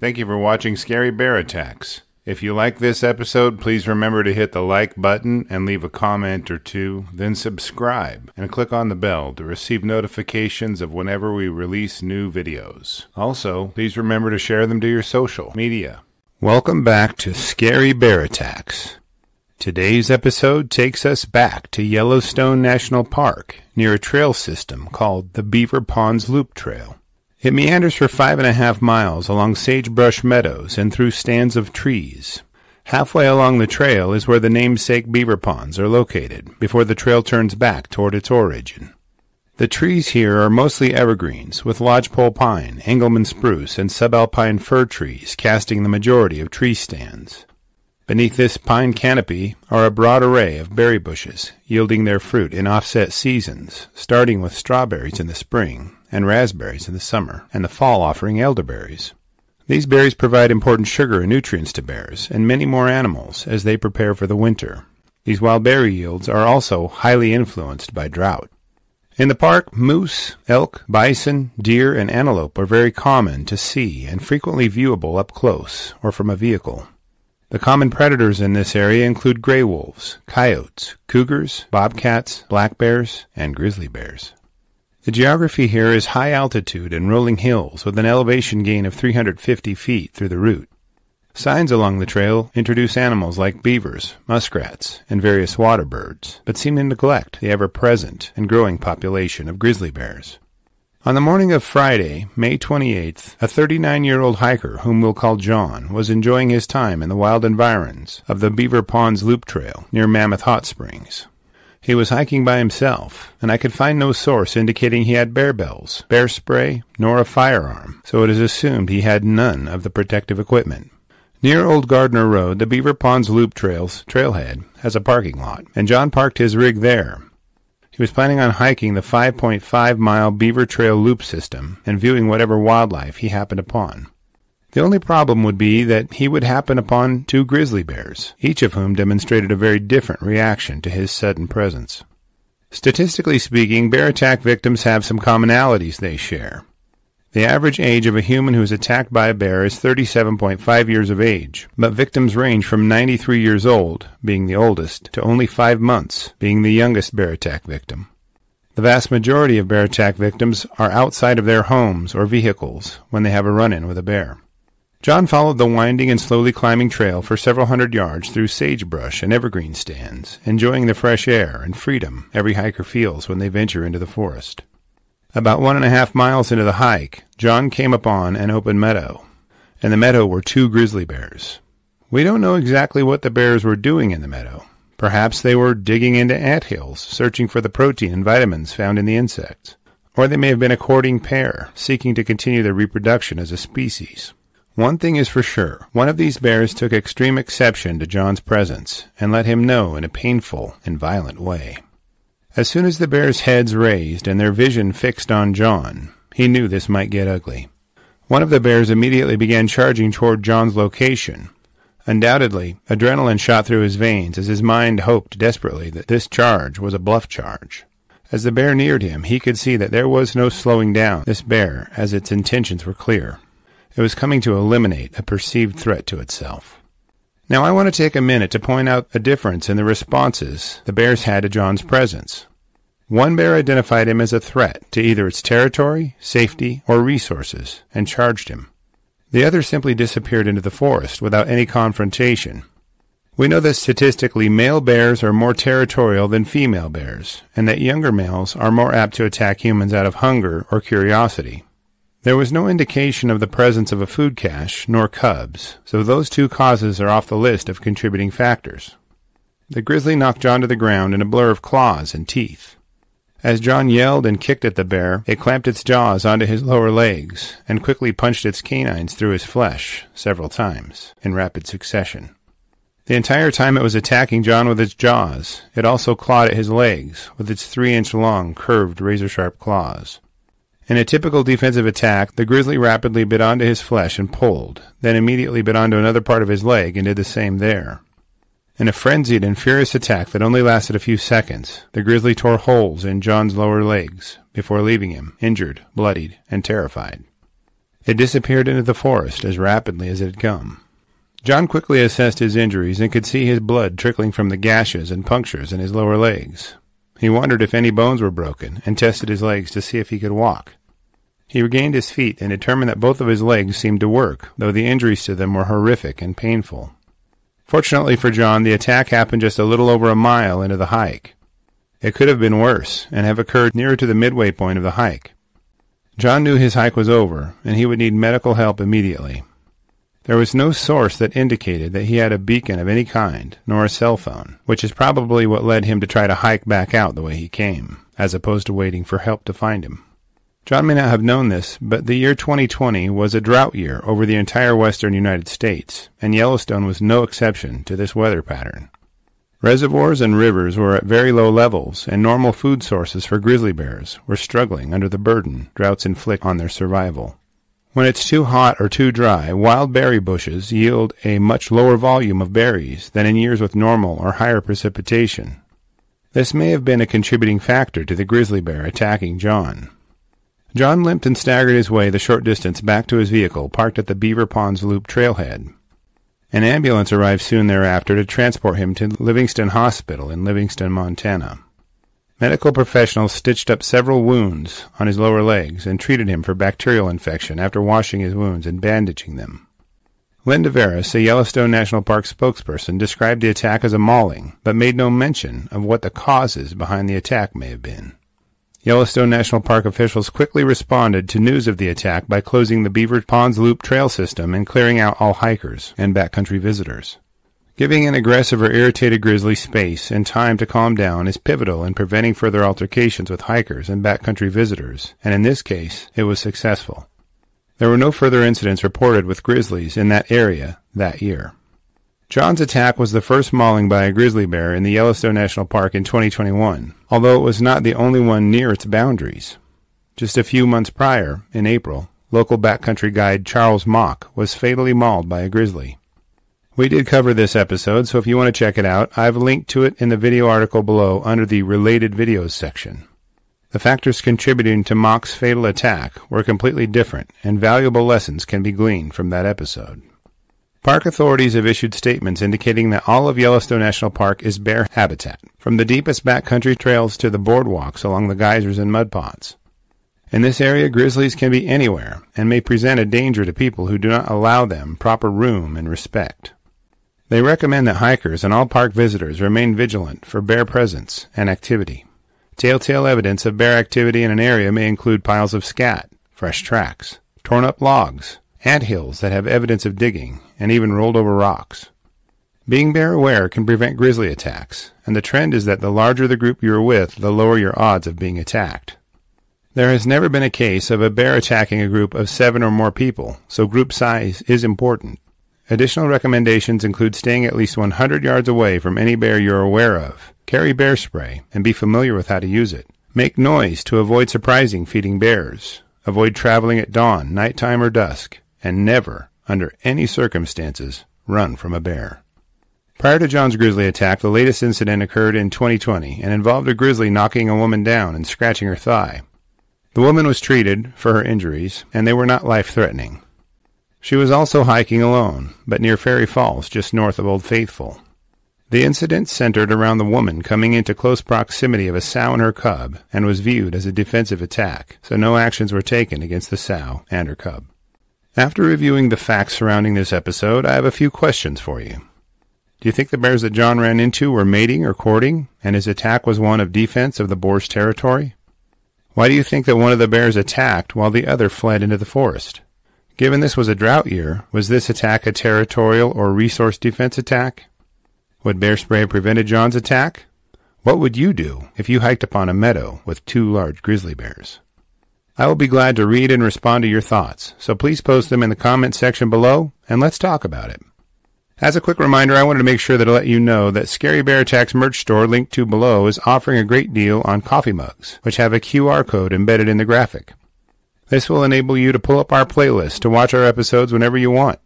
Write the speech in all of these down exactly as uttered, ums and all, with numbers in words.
Thank you for watching Scary Bear Attacks. If you like this episode, please remember to hit the like button and leave a comment or two, then subscribe and click on the bell to receive notifications of whenever we release new videos. Also, please remember to share them to your social media. Welcome back to Scary Bear Attacks. Today's episode takes us back to Yellowstone National Park near a trail system called the Beaver Ponds Loop Trail. It meanders for five and a half miles along sagebrush meadows and through stands of trees. Halfway along the trail is where the namesake beaver ponds are located, before the trail turns back toward its origin. The trees here are mostly evergreens, with lodgepole pine, engelman spruce, and subalpine fir trees casting the majority of tree stands. Beneath this pine canopy are a broad array of berry bushes, yielding their fruit in offset seasons, starting with strawberries in the spring and raspberries in the summer, and the fall offering elderberries. These berries provide important sugar and nutrients to bears, and many more animals, as they prepare for the winter. These wild berry yields are also highly influenced by drought. In the park, moose, elk, bison, deer, and antelope are very common to see and frequently viewable up close or from a vehicle. The common predators in this area include gray wolves, coyotes, cougars, bobcats, black bears, and grizzly bears. The geography here is high altitude and rolling hills with an elevation gain of three hundred fifty feet through the route. Signs along the trail introduce animals like beavers, muskrats, and various water birds, but seem to neglect the ever-present and growing population of grizzly bears. On the morning of Friday, May twenty-eighth, a thirty-nine-year-old hiker, whom we'll call John, was enjoying his time in the wild environs of the Beaver Ponds Loop Trail near Mammoth Hot Springs. He was hiking by himself, and I could find no source indicating he had bear bells, bear spray, nor a firearm, so it is assumed he had none of the protective equipment. Near Old Gardner Road, the Beaver Ponds Loop Trail's trailhead has a parking lot, and John parked his rig there. He was planning on hiking the five point five mile Beaver Trail Loop system and viewing whatever wildlife he happened upon. The only problem would be that he would happen upon two grizzly bears, each of whom demonstrated a very different reaction to his sudden presence. Statistically speaking, bear attack victims have some commonalities they share. The average age of a human who is attacked by a bear is thirty-seven point five years of age, but victims range from ninety-three years old, being the oldest, to only five months, being the youngest bear attack victim. The vast majority of bear attack victims are outside of their homes or vehicles when they have a run-in with a bear. John followed the winding and slowly climbing trail for several hundred yards through sagebrush and evergreen stands, enjoying the fresh air and freedom every hiker feels when they venture into the forest. About one and a half miles into the hike, John came upon an open meadow. In the meadow were two grizzly bears. We don't know exactly what the bears were doing in the meadow. Perhaps they were digging into anthills, searching for the protein and vitamins found in the insects. Or they may have been a courting pair, seeking to continue their reproduction as a species. One thing is for sure, one of these bears took extreme exception to John's presence, and let him know in a painful and violent way. As soon as the bears' heads raised and their vision fixed on John, he knew this might get ugly. One of the bears immediately began charging toward John's location. Undoubtedly, adrenaline shot through his veins as his mind hoped desperately that this charge was a bluff charge. As the bear neared him, he could see that there was no slowing down this bear, as its intentions were clear. It was coming to eliminate a perceived threat to itself. Now I want to take a minute to point out a difference in the responses the bears had to John's presence. One bear identified him as a threat to either its territory, safety, or resources, and charged him. The other simply disappeared into the forest without any confrontation. We know that statistically male bears are more territorial than female bears, and that younger males are more apt to attack humans out of hunger or curiosity. There was no indication of the presence of a food cache, nor cubs, so those two causes are off the list of contributing factors. The grizzly knocked John to the ground in a blur of claws and teeth. As John yelled and kicked at the bear, it clamped its jaws onto his lower legs and quickly punched its canines through his flesh several times, in rapid succession. The entire time it was attacking John with its jaws, it also clawed at his legs with its three-inch-long, curved, razor-sharp claws. In a typical defensive attack, the grizzly rapidly bit onto his flesh and pulled, then immediately bit onto another part of his leg and did the same there. In a frenzied and furious attack that only lasted a few seconds, the grizzly tore holes in John's lower legs before leaving him injured, bloodied, and terrified. It disappeared into the forest as rapidly as it had come. John quickly assessed his injuries and could see his blood trickling from the gashes and punctures in his lower legs. He wondered if any bones were broken and tested his legs to see if he could walk. He regained his feet and determined that both of his legs seemed to work, though the injuries to them were horrific and painful. Fortunately for John, the attack happened just a little over a mile into the hike. It could have been worse and have occurred nearer to the midway point of the hike. John knew his hike was over, and he would need medical help immediately. There was no source that indicated that he had a beacon of any kind, nor a cell phone, which is probably what led him to try to hike back out the way he came, as opposed to waiting for help to find him. John may not have known this, but the year twenty twenty was a drought year over the entire western United States, and Yellowstone was no exception to this weather pattern. Reservoirs and rivers were at very low levels, and normal food sources for grizzly bears were struggling under the burden droughts inflict on their survival. When it's too hot or too dry, wild berry bushes yield a much lower volume of berries than in years with normal or higher precipitation. This may have been a contributing factor to the grizzly bear attacking John. John limped and staggered his way the short distance back to his vehicle parked at the Beaver Ponds Loop Trailhead. An ambulance arrived soon thereafter to transport him to Livingston Hospital in Livingston, Montana. Medical professionals stitched up several wounds on his lower legs and treated him for bacterial infection after washing his wounds and bandaging them. Linda Veris, a Yellowstone National Park spokesperson, described the attack as a mauling, but made no mention of what the causes behind the attack may have been. Yellowstone National Park officials quickly responded to news of the attack by closing the Beaver Ponds Loop Trail system and clearing out all hikers and backcountry visitors. Giving an aggressive or irritated grizzly space and time to calm down is pivotal in preventing further altercations with hikers and backcountry visitors, and in this case, it was successful. There were no further incidents reported with grizzlies in that area that year. John's attack was the first mauling by a grizzly bear in the Yellowstone National Park in twenty twenty-one, although it was not the only one near its boundaries. Just a few months prior, in April, local backcountry guide Charles Mock was fatally mauled by a grizzly. We did cover this episode, so if you want to check it out, I've linked to it in the video article below under the Related Videos section. The factors contributing to Mock's fatal attack were completely different, and valuable lessons can be gleaned from that episode. Park authorities have issued statements indicating that all of Yellowstone National Park is bear habitat, from the deepest backcountry trails to the boardwalks along the geysers and mud ponds. In this area, grizzlies can be anywhere and may present a danger to people who do not allow them proper room and respect. They recommend that hikers and all park visitors remain vigilant for bear presence and activity. Telltale evidence of bear activity in an area may include piles of scat, fresh tracks, torn up logs, anthills that have evidence of digging, and even rolled over rocks. Being bear aware can prevent grizzly attacks, and the trend is that the larger the group you're with, the lower your odds of being attacked. There has never been a case of a bear attacking a group of seven or more people, so group size is important. Additional recommendations include staying at least one hundred yards away from any bear you're aware of, carry bear spray, and be familiar with how to use it. Make noise to avoid surprising feeding bears. Avoid traveling at dawn, nighttime, or dusk, and never, under any circumstances, run from a bear. Prior to John's grizzly attack, the latest incident occurred in twenty twenty and involved a grizzly knocking a woman down and scratching her thigh. The woman was treated for her injuries, and they were not life-threatening. She was also hiking alone, but near Fairy Falls, just north of Old Faithful. The incident centered around the woman coming into close proximity of a sow and her cub and was viewed as a defensive attack, so no actions were taken against the sow and her cub. After reviewing the facts surrounding this episode, I have a few questions for you. Do you think the bears that John ran into were mating or courting, and his attack was one of defense of the boar's territory? Why do you think that one of the bears attacked while the other fled into the forest? Given this was a drought year, was this attack a territorial or resource defense attack? Would bear spray have prevented John's attack? What would you do if you hiked upon a meadow with two large grizzly bears? I will be glad to read and respond to your thoughts, so please post them in the comment section below, and let's talk about it. As a quick reminder, I wanted to make sure that I let you know that Scary Bear Attacks merch store linked to below is offering a great deal on coffee mugs, which have a Q R code embedded in the graphic. This will enable you to pull up our playlist to watch our episodes whenever you want.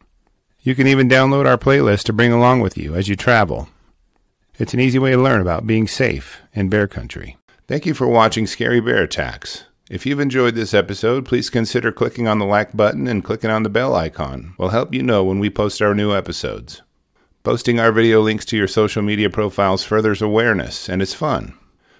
You can even download our playlist to bring along with you as you travel. It's an easy way to learn about being safe in bear country. Thank you for watching Scary Bear Attacks. If you've enjoyed this episode, please consider clicking on the like button and clicking on the bell icon. We'll help you know when we post our new episodes. Posting our video links to your social media profiles furthers awareness, and it's fun.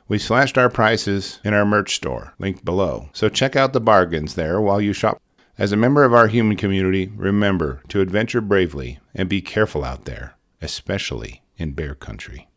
We slashed our prices in our merch store, linked below, so check out the bargains there while you shop. As a member of our human community, remember to adventure bravely and be careful out there, especially in bear country.